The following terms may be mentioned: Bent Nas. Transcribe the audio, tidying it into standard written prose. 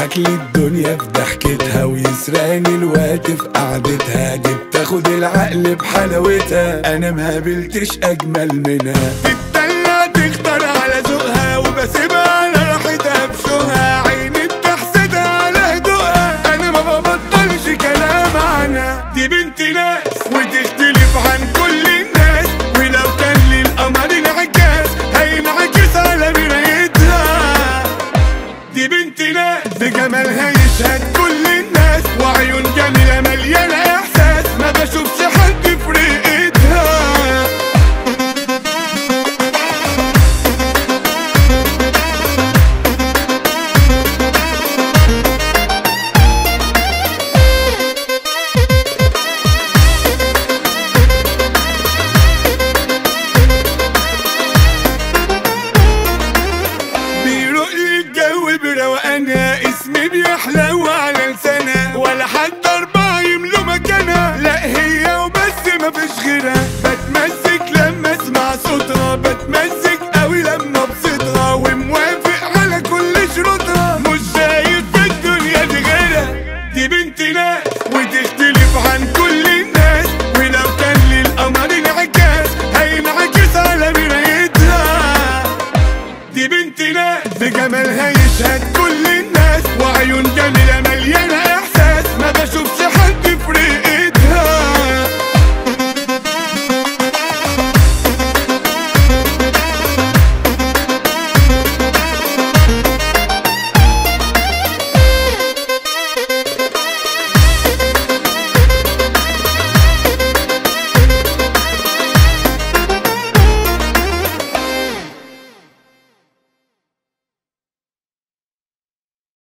يضحك لي الدنيا في ضحكتها ويسرقني الوقت في قعدتها، دي بتاخد العقل بحلاوتها انا ما قابلتش اجمل منها. التانية تختار على ذوقها وبسيبها على راحتها بشوقها، عيني بتحسدها على هدوءها انا ما ببطلش كلام عنها. دي بنت ناس وتختلف عن كل الناس، ولو كان للقمر انعكاس هينعكس على مرايتها. دي بنت ناس بجمالها يشهد كل الناس، وعيون جميلة مليانة احساس ما بشوفش حد في رقتها. بروقانها اسمي بيحلو على لسانها، ولا حتى اربعه يملوا مكانها، لا هي وبس مفيش غيرها. بتمسك لما اسمع صوتها، بتمسك قوي لما ابسطها، وموافق على كل شروطها مش شايف في الدنيا دي غيرها. دي بنت ناس وتختلف عن كل الناس، ولو كان للقمر انعكاس هينعكس على مرايتها. دي بنت ناس بجمالها يشهد